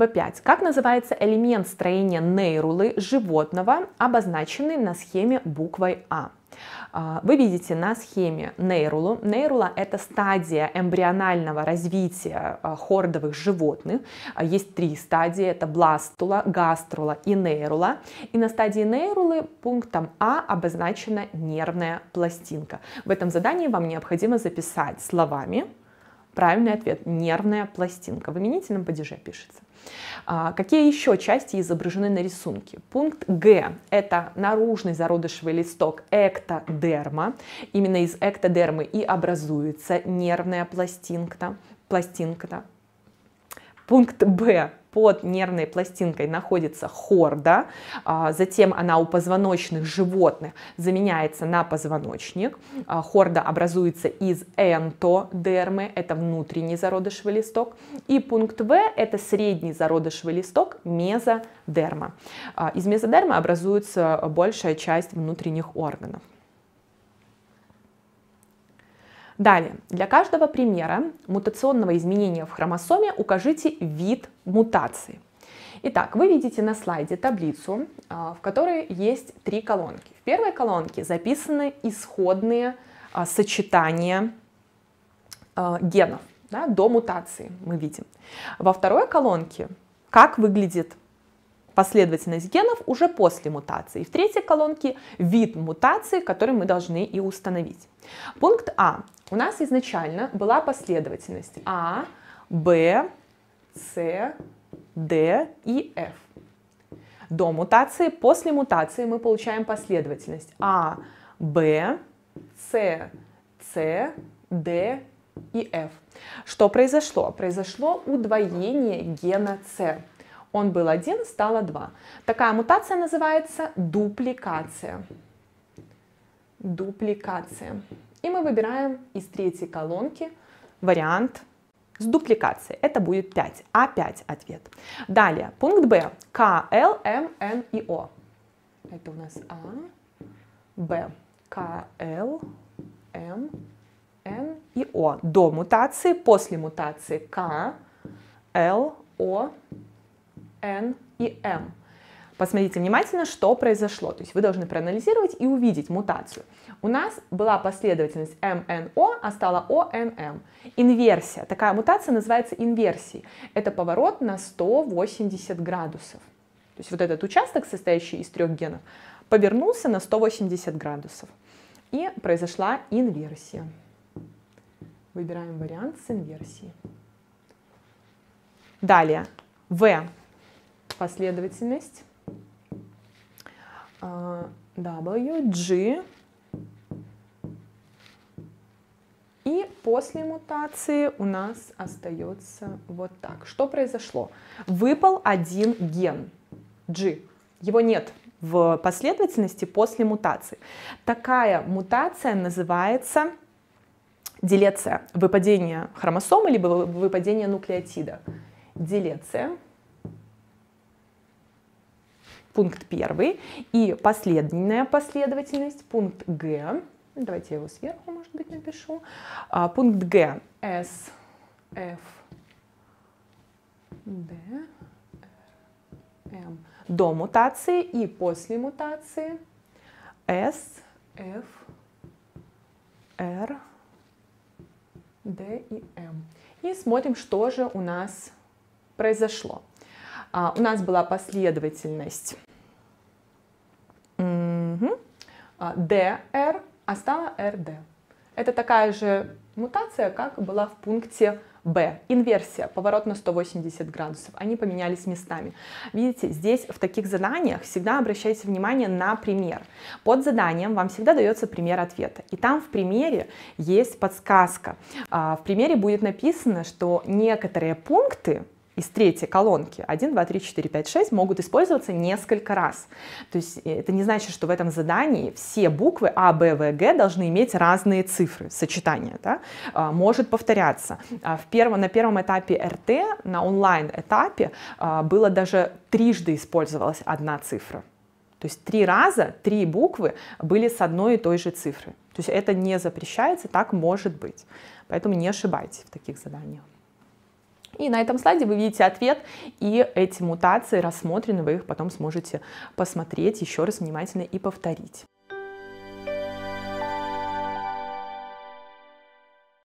B5. Как называется элемент строения нейрулы животного, обозначенный на схеме буквой А? Вы видите на схеме нейрулу. Нейрула — это стадия эмбрионального развития хордовых животных. Есть три стадии: это бластула, гаструла и нейрула. И на стадии нейрулы пунктом А обозначена нервная пластинка. В этом задании вам необходимо записать словами правильный ответ — нервная пластинка. В именительном падеже пишется. Какие еще части изображены на рисунке? Пункт Г – это наружный зародышевый листок эктодерма. Именно из эктодермы и образуется нервная пластинка. Пункт Б. Под нервной пластинкой находится хорда, затем она у позвоночных животных заменяется на позвоночник. Хорда образуется из энтодермы, это внутренний зародышевый листок. И пункт В – это средний зародышевый листок, мезодерма. Из мезодермы образуется большая часть внутренних органов. Далее, для каждого примера мутационного изменения в хромосоме укажите вид мутации. Итак, вы видите на слайде таблицу, в которой есть три колонки. В первой колонке записаны исходные сочетания генов, да, до мутации мы видим. Во второй колонке как выглядит последовательность генов уже после мутации. И в третьей колонке вид мутации, который мы должны и установить. Пункт А. У нас изначально была последовательность А, Б, С, Д и Ф. До мутации, после мутации мы получаем последовательность А, Б, С, Д и Ф. Что произошло? Произошло удвоение гена С. Он был один, стало два. Такая мутация называется дупликация. Дупликация. И мы выбираем из третьей колонки вариант с дупликацией. Это будет 5. А5 ответ. Далее, пункт Б. К, Л, М, Н и О. Это у нас А, Б, К, Л, М, Н и О. До мутации, после мутации К, Л, О, N и M. Посмотрите внимательно, что произошло. То есть вы должны проанализировать и увидеть мутацию. У нас была последовательность MNO, а стала ONM. Инверсия. Такая мутация называется инверсией. Это поворот на 180 градусов. То есть вот этот участок, состоящий из трех генов, повернулся на 180 градусов. И произошла инверсия. Выбираем вариант с инверсией. Далее. В. Последовательность W, G, и после мутации у нас остается вот так. Что произошло? Выпал один ген G, его нет в последовательности после мутации. Такая мутация называется делеция, выпадение хромосомы либо выпадение нуклеотида. Делеция. Пункт первый. И последняя последовательность, пункт Г. Давайте я его сверху, может быть, напишу. Пункт Г. С, Ф, Д, М. До мутации и после мутации. С, Ф, Р, Д и М. И смотрим, что же у нас произошло. У нас была последовательность ДР, а стала РД. Это такая же мутация, как была в пункте Б. Инверсия, поворот на 180 градусов. Они поменялись местами. Видите, здесь в таких заданиях всегда обращайте внимание на пример. Под заданием вам всегда дается пример ответа. И там в примере есть подсказка. В примере будет написано, что некоторые пункты из третьей колонки 1, 2, 3, 4, 5, 6 могут использоваться несколько раз. То есть это не значит, что в этом задании все буквы А, Б, В, Г должны иметь разные цифры, сочетания. Да? Может повторяться. На первом этапе РТ, на онлайн-этапе, было даже трижды использовалась одна цифра. То есть три раза три буквы были с одной и той же цифры. То есть это не запрещается, так может быть. Поэтому не ошибайтесь в таких заданиях. И на этом слайде вы видите ответ, и эти мутации рассмотрены, вы их потом сможете посмотреть еще раз внимательно и повторить.